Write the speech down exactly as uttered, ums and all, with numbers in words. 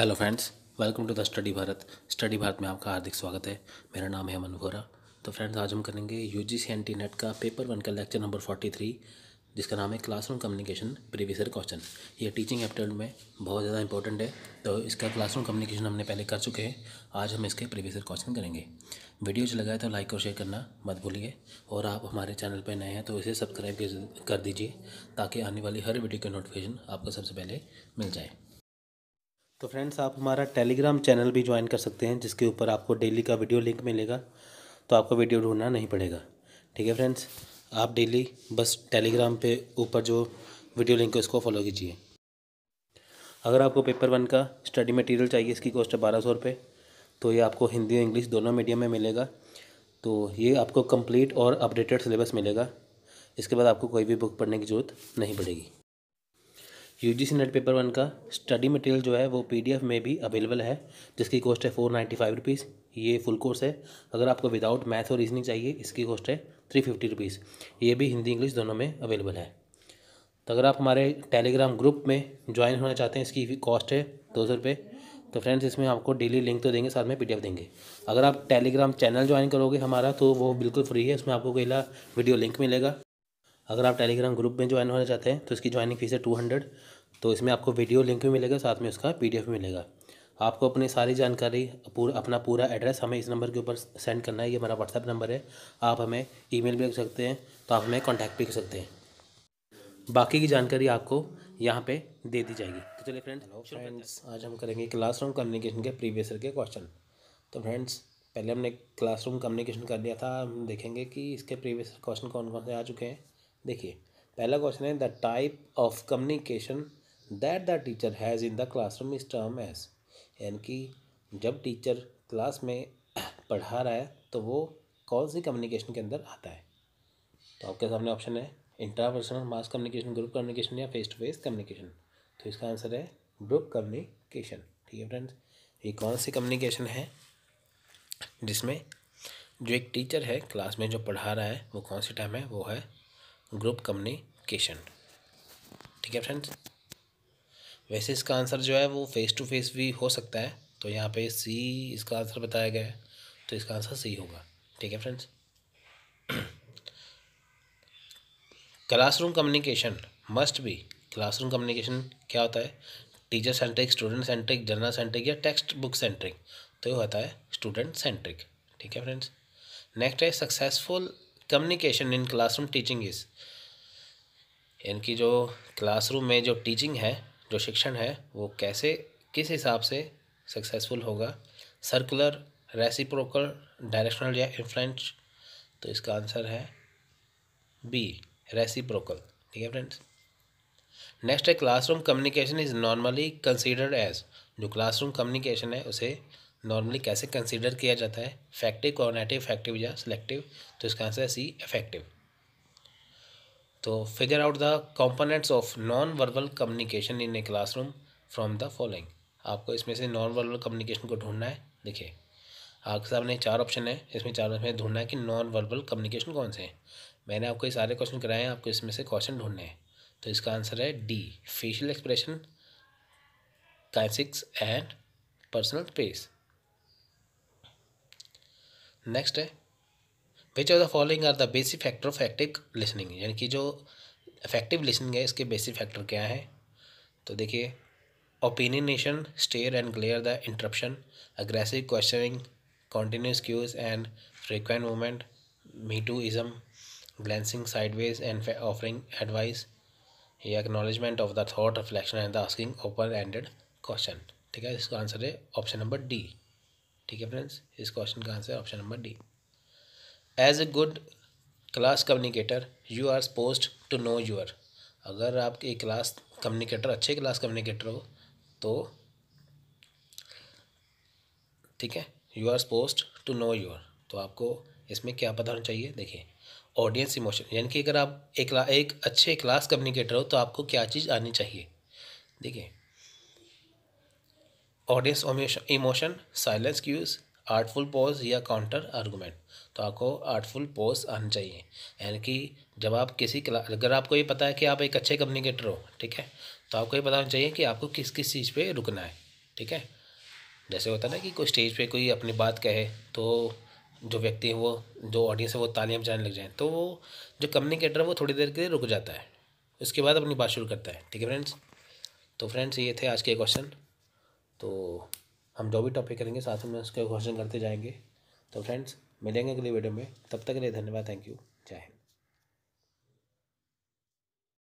Hello friends, welcome to the study Bharat. Study Bharat में आपका हार्दिक स्वागत है। मेरा नाम है अमन वोरा। तो फ्रेंड्स, आज हम करेंगे यूजीसी नेट का पेपर वन का लेक्चर नंबर फोर्टी थ्री, जिसका नाम है classroom communication previous year question. ये टीचिंग एप्टीट्यूड में बहुत ज़्यादा इंपॉर्टेंट है। तो इसका क्लासरूम कम्युनिकेशन हमने पहले कर चुके हैं, आज हम इसके प्रीवियस ईयर क्वेश्चन करेंगे। वीडियो अच्छा लगा है तो लाइक और शेयर करना मत भूलिए, और आप हमारे चैनल पर नए हैं तो इसे सब्सक्राइब कर दीजिए ताकि आने वाली हर वीडियो की नोटिफिकेशन आपको सबसे पहले मिल जाए। तो फ्रेंड्स, आप हमारा टेलीग्राम चैनल भी ज्वाइन कर सकते हैं, जिसके ऊपर आपको डेली का वीडियो लिंक मिलेगा, तो आपको वीडियो ढूंढना नहीं पड़ेगा। ठीक है फ्रेंड्स, आप डेली बस टेलीग्राम पे ऊपर जो वीडियो लिंक है उसको फॉलो कीजिए। अगर आपको पेपर वन का स्टडी मटेरियल चाहिए, इसकी कॉस्ट है बारह सौ रुपये, तो ये आपको हिंदी और इंग्लिश दोनों मीडियम में मिलेगा। तो ये आपको कम्प्लीट और अपडेटेड सिलेबस मिलेगा। इसके बाद आपको कोई भी बुक पढ़ने की ज़रूरत नहीं पड़ेगी। यूजीसी नेट पेपर वन का स्टडी मटेरियल जो है वो पीडीएफ में भी अवेलेबल है, जिसकी कॉस्ट है फोर नाइन्टी फाइव रुपीज़। ये फुल कोर्स है। अगर आपको विदाउट मैथ और रीजनिंग चाहिए, इसकी कॉस्ट है थ्री फिफ्टी रुपीज़। ये भी हिंदी इंग्लिश दोनों में अवेलेबल है। तो अगर आप हमारे टेलीग्राम ग्रुप में ज्वाइन होना चाहते हैं, इसकी कॉस्ट है दो सौ रुपये। तो फ्रेंड्स, इसमें आपको डेली लिंक तो देंगे, साथ में पीडीएफ देंगे। अगर आप टेलीग्राम चैनल ज्वाइन करोगे हमारा, तो वो बिल्कुल फ्री है, उसमें आपको कोई वीडियो लिंक मिलेगा। अगर आप टेलीग्राम ग्रुप में ज्वाइन होना चाहते हैं तो इसकी ज्वाइनिंग फीस है टू हंड्रेड। तो इसमें आपको वीडियो लिंक भी मिलेगा, साथ में उसका पीडीएफ भी मिलेगा। आपको अपनी सारी जानकारी, पूरा अपना पूरा एड्रेस हमें इस नंबर के ऊपर सेंड करना है। ये हमारा व्हाट्सएप नंबर है। आप हमें ईमेल भी कर सकते हैं, तो आप हमें कॉन्टैक्ट भी कर सकते हैं। बाकी की जानकारी आपको यहाँ पे दे दी जाएगी। तो चलिए फ्रेंड्स, फ्रेंड्स आज हम करेंगे क्लासरूम कम्युनिकेशन के प्रीवियस ईयर के क्वेश्चन। तो फ्रेंड्स, पहले हमने क्लासरूम कम्युनिकेशन कर लिया था। हम देखेंगे कि इसके प्रीवियस क्वेश्चन कौन कौन से आ चुके हैं। देखिए, पहला क्वेश्चन है the type of communication that the teacher has in the classroom is term as. यानी कि जब टीचर क्लास में पढ़ा रहा है तो वो कौन सी कम्युनिकेशन के अंदर आता है। तो आपके सामने ऑप्शन है intrapersonal, mass communication, group communication या फेस टू फेस कम्युनिकेशन। तो इसका आंसर है ग्रुप कम्युनिकेशन। ठीक है फ्रेंड्स, ये कौन सी कम्युनिकेशन है जिसमें जो एक टीचर है क्लास में जो पढ़ा रहा है वो कौन सी टाइम है, वो है ग्रुप कम्युनिकेशन। ठीक है फ्रेंड्स, वैसे इसका आंसर जो है वो फेस टू फेस भी हो सकता है। तो यहाँ पे सी इसका आंसर बताया गया है, तो इसका आंसर सी होगा। ठीक है friends, classroom communication must be. Classroom communication क्या होता है? Teacher centric, student centric, journal centric या टेक्स्ट बुक सेंट्रिक। तो ये होता है स्टूडेंट सेंट्रिक। ठीक है फ्रेंड्स, नेक्स्ट है successful communication in classroom teaching is. इनकी जो क्लासरूम में जो टीचिंग है, जो शिक्षण है, वो कैसे, किस हिसाब से सक्सेसफुल होगा? सर्कुलर, रेसिप्रोकल, डायरेक्शनल या इन्फ्लुएंस। तो इसका आंसर है बी, रेसिप्रोकल। ठीक है फ्रेंड्स, नेक्स्ट है classroom communication is normally considered as. जो क्लासरूम कम्युनिकेशन है उसे नॉर्मली कैसे कंसीडर किया जाता है? फैक्टिव, कोऑर्डिनेटिव, फैक्टिव या सिलेक्टिव। तो इसका आंसर है सी, इफेक्टिव। तो figure out the components of non verbal communication in a classroom from the following. आपको इसमें से नॉन वर्बल कम्युनिकेशन को ढूंढना है। देखिए, आपके सामने चार ऑप्शन है, इसमें चार ऑप्शन ढूंढना है कि नॉन वर्बल कम्युनिकेशन कौन से हैं। मैंने आपको ये सारे क्वेश्चन कराए हैं, आपको इसमें से क्वेश्चन ढूंढने हैं। तो इसका आंसर है D, facial expression, kinesics and personal space. Next है which of the following are the basic factor of active listening. यानी कि जो इफेक्टिव लिसनिंग है इसके बेसिक फैक्टर क्या है? तो देखिए, opinionation, stare and glare, the interruption, aggressive questioning, continuous cues and frequent movement, metooism, glancing sideways and offering advice, ये acknowledgement of the thought, reflection and the asking open ended question. ठीक है, इसका answer है option number D. ठीक है friends, इस question का answer option number D. As a good class communicator you are supposed to know your. अगर आप एक क्लास कम्युनिकेटर, अच्छे क्लास कम्युनिकेटर हो तो ठीक है, you are supposed to know your. तो आपको इसमें क्या पता होना चाहिए? देखिए, ऑडियंस इमोशन, यानी कि अगर आप एक एक अच्छे क्लास कम्युनिकेटर हो तो आपको क्या चीज़ आनी चाहिए? देखिए, audience emotion, silence cues, artful pause या काउंटर आर्गूमेंट। तो आपको आर्टफुल पॉज आना चाहिए। यानी कि जब आप किसी क्लास, अगर आपको ये पता है कि आप एक अच्छे कम्युनिकेटर हो, ठीक है, तो आपको ये पता होना चाहिए कि आपको किस किस चीज़ पे रुकना है। ठीक है। जैसे होता है ना कि कोई स्टेज पे कोई अपनी बात कहे तो जो व्यक्ति है वो जो ऑडियंस है वो तालियां बजाने लग जाए, तो वो जो कम्युनिकेटर है वो थोड़ी देर के लिए रुक जाता है, उसके बाद अपनी बात शुरू करता है। ठीक है फ्रेंड्स, तो फ्रेंड्स ये थे आज के क्वेश्चन। तो हम जो भी टॉपिक करेंगे साथ में उसके क्वेश्चन करते जाएंगे। तो फ्रेंड्स मिलेंगे अगली वीडियो में, तब तक के लिए धन्यवाद, थैंक यू, जय हिंद।